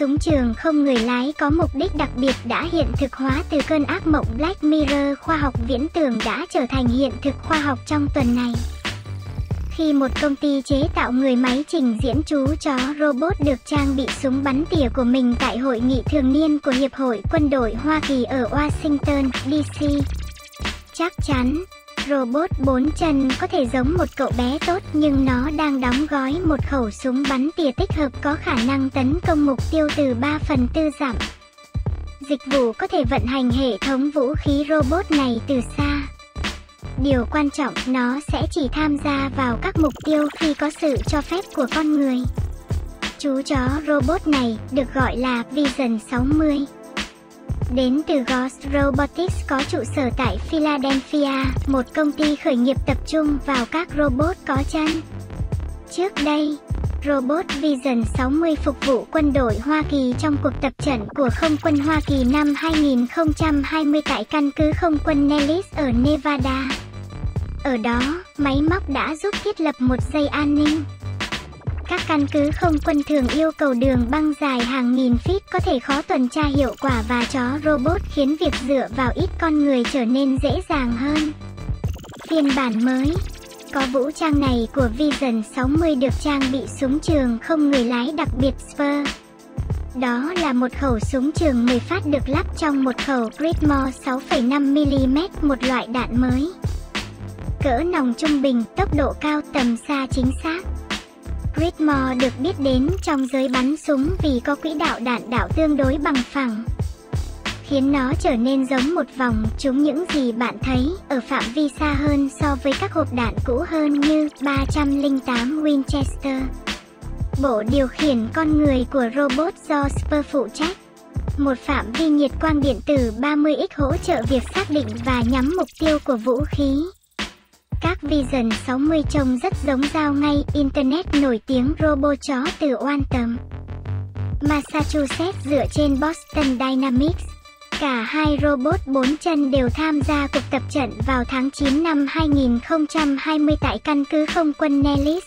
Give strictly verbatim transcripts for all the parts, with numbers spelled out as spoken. súng trường không người lái có mục đích đặc biệt đã hiện thực hóa từ cơn ác mộng Black Mirror khoa học viễn tưởng đã trở thành hiện thực khoa học trong tuần này. Khi một công ty chế tạo người máy trình diễn chú chó robot được trang bị súng bắn tỉa của mình tại hội nghị thường niên của Hiệp hội Quân đội Hoa Kỳ ở Washington, đê xê. Chắc chắn, robot bốn chân có thể giống một cậu bé tốt nhưng nó đang đóng gói một khẩu súng bắn tỉa tích hợp có khả năng tấn công mục tiêu từ ba phần tư dặm. Dịch vụ có thể vận hành hệ thống vũ khí robot này từ xa. Điều quan trọng, nó sẽ chỉ tham gia vào các mục tiêu khi có sự cho phép của con người. Chú chó robot này được gọi là Vision sáu mươi. Đến từ Ghost Robotics có trụ sở tại Philadelphia, một công ty khởi nghiệp tập trung vào các robot có chân. Trước đây, robot Vision sáu mươi phục vụ quân đội Hoa Kỳ trong cuộc tập trận của Không quân Hoa Kỳ năm hai nghìn không trăm hai mươi tại căn cứ không quân Nellis ở Nevada. Ở đó, máy móc đã giúp thiết lập một dây an ninh. Các căn cứ không quân thường yêu cầu đường băng dài hàng nghìn feet có thể khó tuần tra hiệu quả và chó robot khiến việc dựa vào ít con người trở nên dễ dàng hơn. Phiên bản mới có vũ trang này của Vision sáu mươi được trang bị súng trường không người lái đặc biệt ét pê u R. Đó là một khẩu súng trường mười phát được lắp trong một khẩu Creedmoor sáu phẩy năm mi li mét, một loại đạn mới. Cỡ nòng trung bình, tốc độ cao, tầm xa chính xác. Gridmore được biết đến trong giới bắn súng vì có quỹ đạo đạn đạo tương đối bằng phẳng, khiến nó trở nên giống một vòng trúng những gì bạn thấy ở phạm vi xa hơn so với các hộp đạn cũ hơn như ba không tám Winchester. Bộ điều khiển con người của robot do ét pê u R phụ trách. Một phạm vi nhiệt quang điện tử ba mươi x hỗ trợ việc xác định và nhắm mục tiêu của vũ khí. Các Vision sáu mươi trông rất giống dao ngay Internet nổi tiếng robot chó từ Waltham, Massachusetts dựa trên Boston Dynamics. Cả hai robot bốn chân đều tham gia cuộc tập trận vào tháng chín năm hai nghìn không trăm hai mươi tại căn cứ không quân Nellis.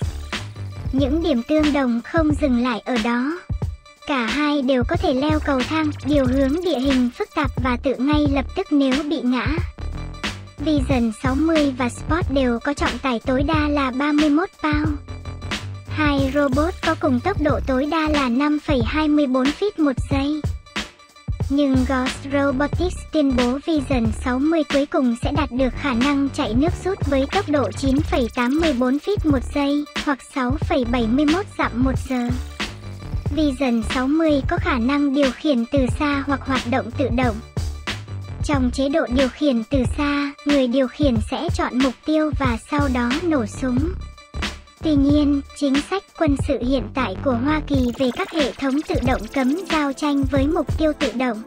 Những điểm tương đồng không dừng lại ở đó. Cả hai đều có thể leo cầu thang, điều hướng địa hình phức tạp và tự ngay lập tức nếu bị ngã. Vision sáu mươi và Spot đều có trọng tải tối đa là ba mươi mốt pound. Hai robot có cùng tốc độ tối đa là năm phẩy hai tư feet một giây. Nhưng Ghost Robotics tuyên bố Vision sáu mươi cuối cùng sẽ đạt được khả năng chạy nước rút với tốc độ chín phẩy tám tư feet một giây hoặc sáu phẩy bảy mốt dặm một giờ. Vision sáu mươi có khả năng điều khiển từ xa hoặc hoạt động tự động. Trong chế độ điều khiển từ xa, người điều khiển sẽ chọn mục tiêu và sau đó nổ súng. Tuy nhiên, chính sách quân sự hiện tại của Hoa Kỳ về các hệ thống tự động cấm giao tranh với mục tiêu tự động.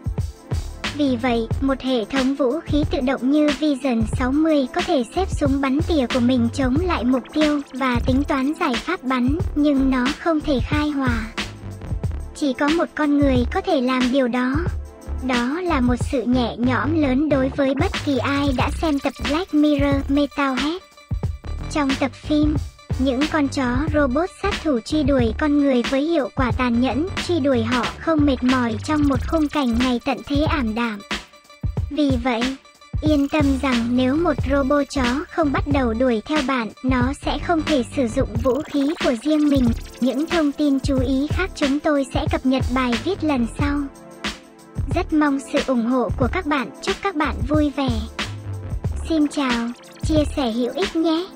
Vì vậy, một hệ thống vũ khí tự động như Vision sáu mươi có thể xếp súng bắn tỉa của mình chống lại mục tiêu và tính toán giải pháp bắn, nhưng nó không thể khai hỏa. Chỉ có một con người có thể làm điều đó. Đó là một sự nhẹ nhõm lớn đối với bất kỳ ai đã xem tập Black Mirror Metalhead. Trong tập phim, những con chó robot sát thủ truy đuổi con người với hiệu quả tàn nhẫn, truy đuổi họ không mệt mỏi trong một khung cảnh ngày tận thế ảm đạm. Vì vậy, yên tâm rằng nếu một robot chó không bắt đầu đuổi theo bạn, nó sẽ không thể sử dụng vũ khí của riêng mình. Những thông tin chú ý khác chúng tôi sẽ cập nhật bài viết lần sau. Rất mong sự ủng hộ của các bạn, chúc các bạn vui vẻ. Xin chào, chia sẻ hữu ích nhé!